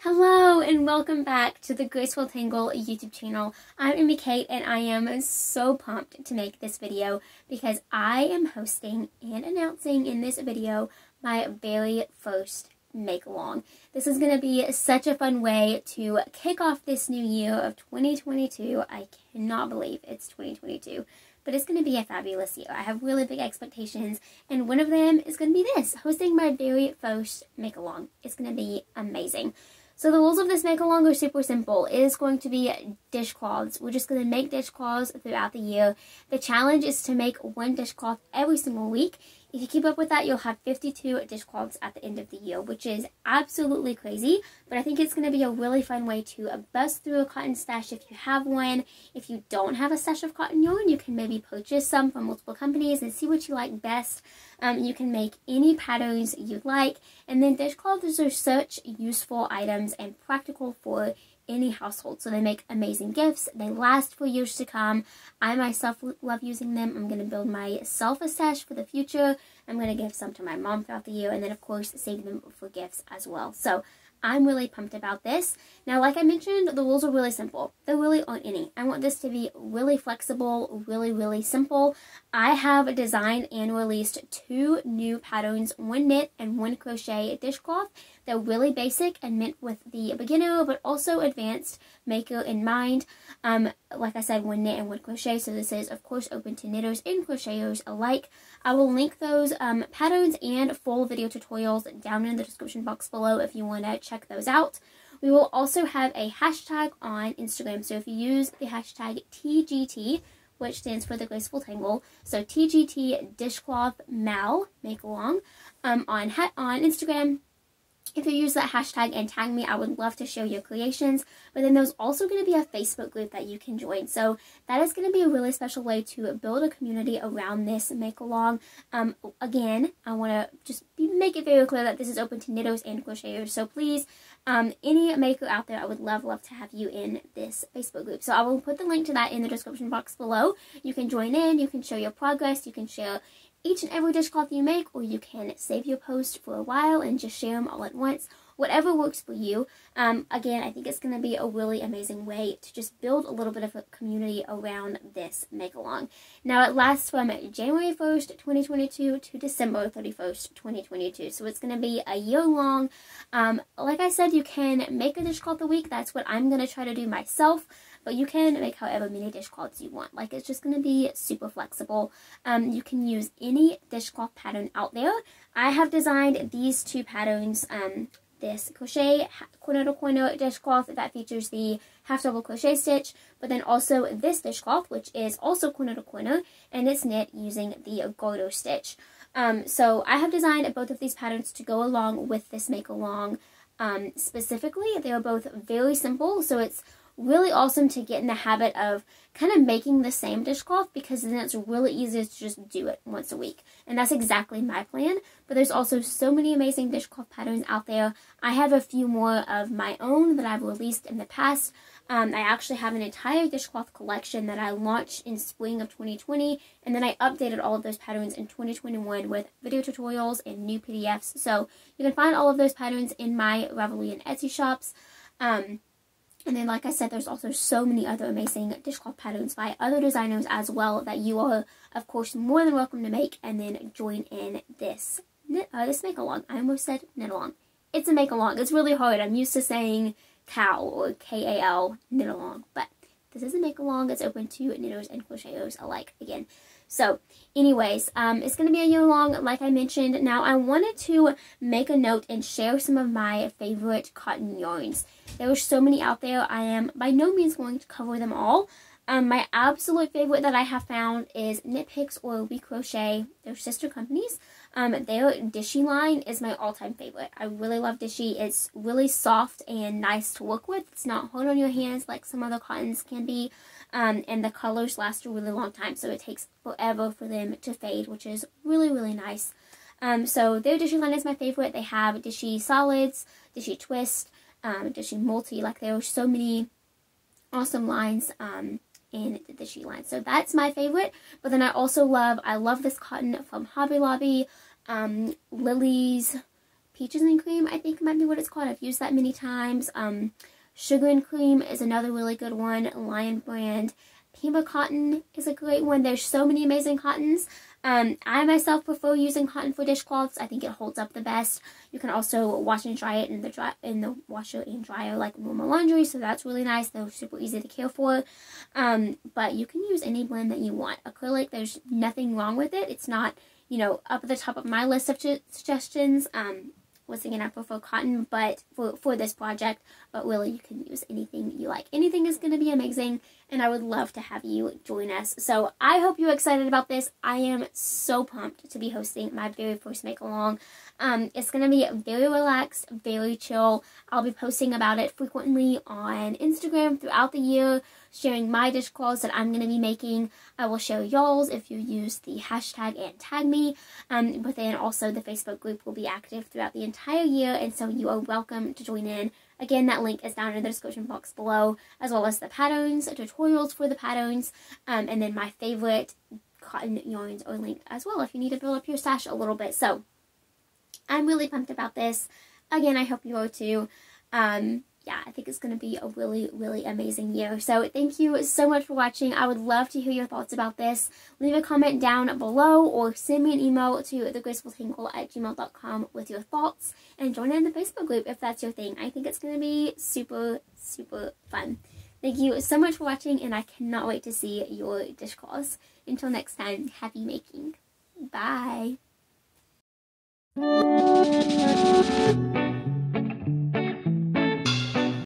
Hello and welcome back to the Graceful Tangle YouTube channel. I'm Amy Kate and I am so pumped to make this video because I am hosting and announcing in this video my very first make along. This is going to be such a fun way to kick off this new year of 2022. I cannot believe it's 2022, but it's going to be a fabulous year. I have really big expectations, and one of them is going to be this, hosting my very first make along. It's going to be amazing. So the rules of this make along are super simple. It is going to be dishcloths. We're just going to make dishcloths throughout the year. The challenge is to make one dishcloth every single week. If you keep up with that, you'll have 52 dishcloths at the end of the year, which is absolutely crazy, but I think it's going to be a really fun way to bust through a cotton stash if you have one. If you don't have a stash of cotton yarn, you can maybe purchase some from multiple companies and see what you like best. You can make any patterns you'd like, and then dishcloths are such useful items and practical for any household, so they make amazing gifts. They last for years to come. I myself love using them. I'm going to build myself a stash for the future. I'm going to give some to my mom throughout the year, and then of course save them for gifts as well. So I'm really pumped about this. Now, like I mentioned, the rules are really simple. There really aren't any. I want this to be really flexible, really simple. I have designed and released two new patterns, one knit and one crochet dishcloth. They're really basic and meant with the beginner but also advanced maker in mind. Like I said, one knit and one crochet, so this is of course open to knitters and crocheters alike. I will link those patterns and full video tutorials down in the description box below if you want to check those out. We will also have a hashtag on Instagram, so if you use the hashtag TGT, which stands for the Graceful Tangle, so TGT Dishcloth MAL Make Along on Instagram. If you use that hashtag and tag me, I would love to show your creations. But then there's also going to be a Facebook group that you can join. So that is going to be a really special way to build a community around this make-along. Again, I want to just make it very clear that this is open to knitters and crocheters. So please, any maker out there, I would love to have you in this Facebook group. So I will put the link to that in the description box below. You can join in, you can show your progress, you can share each and every dishcloth you make, or you can save your post for a while and just share them all at once. Whatever works for you. Again, I think it's going to be a really amazing way to just build a little bit of a community around this make-along. Now, it lasts from January 1st, 2022 to December 31st, 2022. So it's going to be a year-long. Like I said, you can make a dishcloth a week. That's what I'm going to try to do myself. But you can make however many dishcloths you want. Like, it's just going to be super flexible. You can use any dishcloth pattern out there. I have designed these two patterns. This crochet corner to corner dishcloth that features the half double crochet stitch, but then also this dishcloth, which is also corner to corner, and it's knit using the garter stitch. So I have designed both of these patterns to go along with this make along specifically. They are both very simple, so it's really awesome to get in the habit of kind of making the same dishcloth, because then it's really easy to just do it once a week. And that's exactly my plan. But there's also so many amazing dishcloth patterns out there. I have a few more of my own that I've released in the past. I actually have an entire dishcloth collection that I launched in spring of 2020, and then I updated all of those patterns in 2021 with video tutorials and new PDFs. So you can find all of those patterns in my Ravelry and Etsy shops. And then, like I said, there's also so many other amazing dishcloth patterns by other designers as well that you are, of course, more than welcome to make and then join in this this make-along. I almost said knit-along. It's a make-along. It's really hard. I'm used to saying KAL or KAL knit-along, but this is a make-along. It's open to knitters and crocheters alike again. So anyways, it's going to be a year long, like I mentioned. Now, I wanted to make a note and share some of my favorite cotton yarns. There are so many out there. I am by no means going to cover them all. My absolute favorite that I have found is Knit Picks or We Crochet. They're sister companies. Their Dishy line is my all-time favorite. I really love Dishy. It's really soft and nice to work with. It's not hard on your hands like some other cottons can be. And the colors last a really long time, so it takes forever for them to fade, which is really nice. So their Dishy line is my favorite. They have Dishy Solids, Dishy Twist, Dishy Multi. Like, there are so many awesome lines. In the Dishy line. So that's my favorite. But then I love this cotton from Hobby Lobby. Lily's Peaches and Cream, I think might be what it's called. I've used that many times. Sugar and Cream is another really good one. Lion Brand Pima Cotton is a great one. There's so many amazing cottons. I myself prefer using cotton for dishcloths. I think it holds up the best. You can also wash and dry it in the washer and dryer like normal laundry, so that's really nice. They're super easy to care for. But you can use any blend that you want. Acrylic, there's nothing wrong with it. It's not, you know, up at the top of my list of suggestions. Once again, I prefer cotton, but for this project, but really you can use anything you like. Anything is going to be amazing, and I would love to have you join us. So I hope you're excited about this. I am so pumped to be hosting my very first make along. It's going to be very relaxed, very chill. I'll be posting about it frequently on Instagram throughout the year, sharing my dishcloths that I'm going to be making. I will share y'all's if you use the hashtag and tag me. But then also the Facebook group will be active throughout the entire year, and so you are welcome to join in. Again, that link is down in the description box below, as well as the patterns, tutorials for the patterns, and then my favorite cotton yarns are linked as well if you need to build up your stash a little bit. So I'm really pumped about this. Again, I hope you are too. Yeah, I think it's going to be a really, really amazing year. So thank you so much for watching. I would love to hear your thoughts about this. Leave a comment down below or send me an email to thegracefultangle@gmail.com with your thoughts, and join in the Facebook group if that's your thing. I think it's going to be super, super fun. Thank you so much for watching, and I cannot wait to see your dishcloths. Until next time, happy making. Bye.